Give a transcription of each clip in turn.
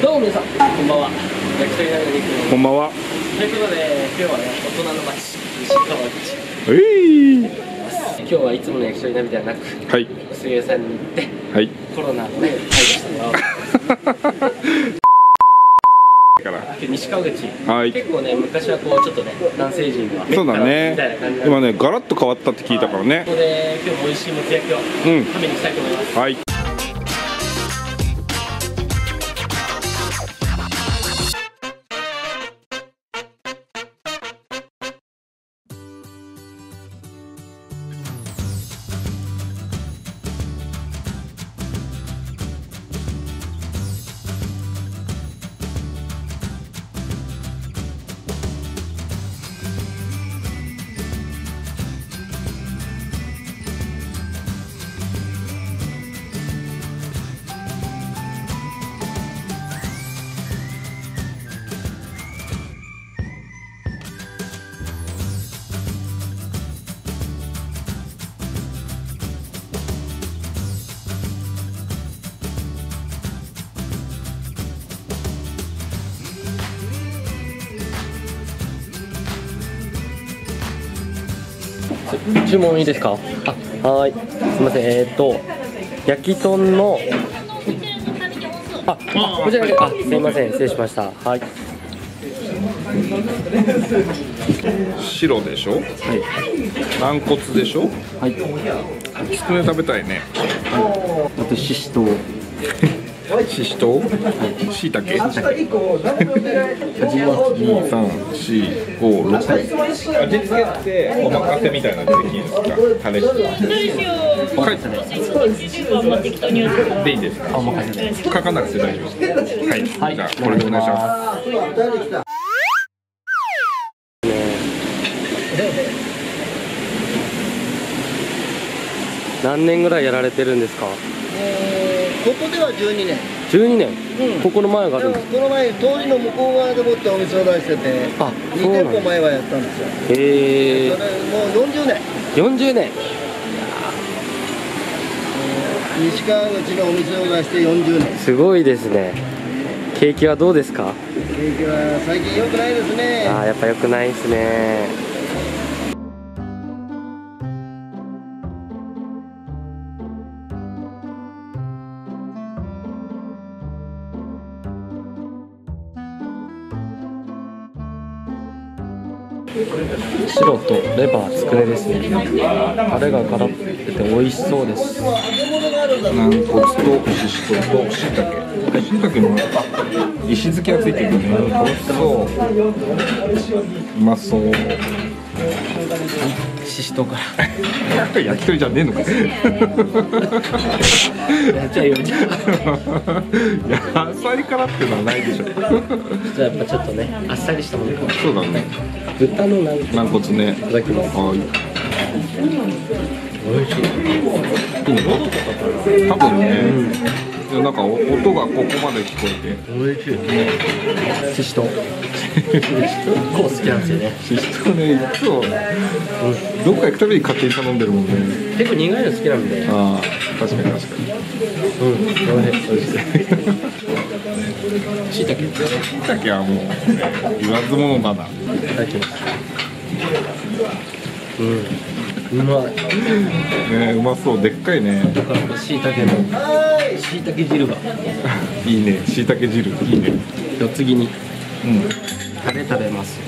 どうも皆さん、こんばんは。焼き鳥鍋の肉です。こんばんは。ということで、今日はね、大人の街、西川口。今日はいつもの焼き鳥鍋ではなく、水泳さんに行って、コロナをね、解除してもらおう。西川口、結構ね、昔はこうちょっとね、南西人が、そうだね、みたいな感じで、今ね、ガラッと変わったって聞いたからね。ここで、今日も美味しいもつ焼きを食べに行きたいと思います。はい。注文いいですか？あ、はい。すみません。焼き豚のこちらで、すみません。失礼しました。はい。白でしょ？はい。軟骨でしょ？はい。きつね食べたいね。あとししとう。ししとう？しいたけ？3、4、5、6。味付けってお任せみたいなのできるんですか？タレでいいですか？書かなくて大丈夫です。はい、じゃあこれでお願いします。何年ぐらいやられてるんですか？ここでは12年。12年、ここの前があるんです。この前、当時の向こう側でもってお店を出してて、2店舗前はやったんですよ。へえ。それもう40年。40年。西川口のお店を出して40年。すごいですね。景気はどうですか？景気は最近良くないですね。ああ、やっぱ良くないですね。白とレバー、つくねですね。タレがからってて美味しそうです。軟骨とししとうとしいたけ。しいたけも石漬けがついてるね。美味しそう。うまそう。ししとうから焼き鳥じゃねえのか。やっちゃうよ。野菜からってのはないでしょ。じゃあやっぱちょっとね、あっさりしたもの。そうだね。豚の軟骨ね。いただきます。おいしい。多分ね、なんか音がここまで聞こえて。おいしい。ししとう。こう好きなんですよね。ししとうね、いつもどっか行くたびに勝手に頼んでるもんね。結構苦いの好きなんで。ああ、確かに確かに。おいしい。しいたけ。しいたけはもう言わずものかな。いただきます。うまい。ね、うまそう。でっかいね。しいたけのしいたけ汁がいいね。しいたけ汁いいね。四つ切りにタレ食べます。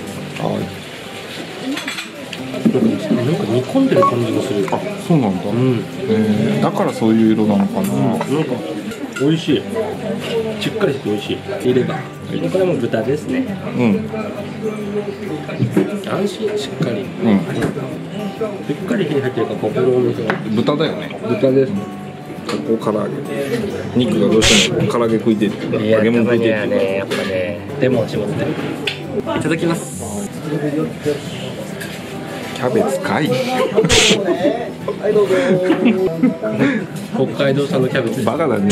なんか煮込んでる感じがする。あ、そうなんだ。だからそういう色なのかな。美味しい。しっかりして美味しい。入れば。これも豚ですね。安心、しっかり。しっかり火に入ってるから、ここのお店は。豚だよね。豚です。ここ唐揚げ。肉がどうしても唐揚げ食いてる。揚げ物食いてる。やっぱね。でもしますね。いただきます。キャベツかい。はい、どうぞ。北海道産のキャベツ。バカだね。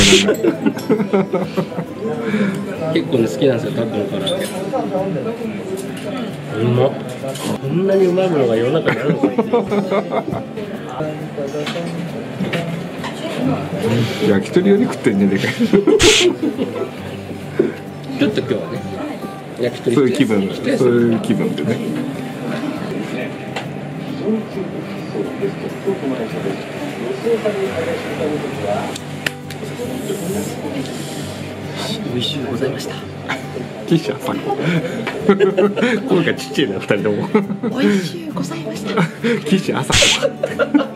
結構ね、好きなんですよ、タコの唐揚げ。うま。こんなにうまいものが世の中にあるのか。焼き鳥より食ってんね、でかい。ちょっと今日はね焼き鳥そういう気分、そういう気分でね。美味しゅうございました。ティッシュあったの。声がちっちゃいな、二人とも。美味しゅうございました。ティッシュ朝。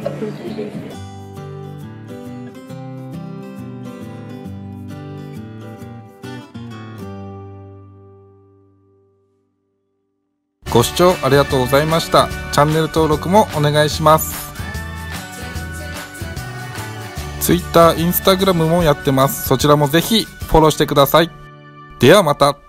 ご視聴ありがとうございました。チャンネル登録もお願いします。Twitter、Instagram もやってます。そちらもぜひフォローしてください。ではまた。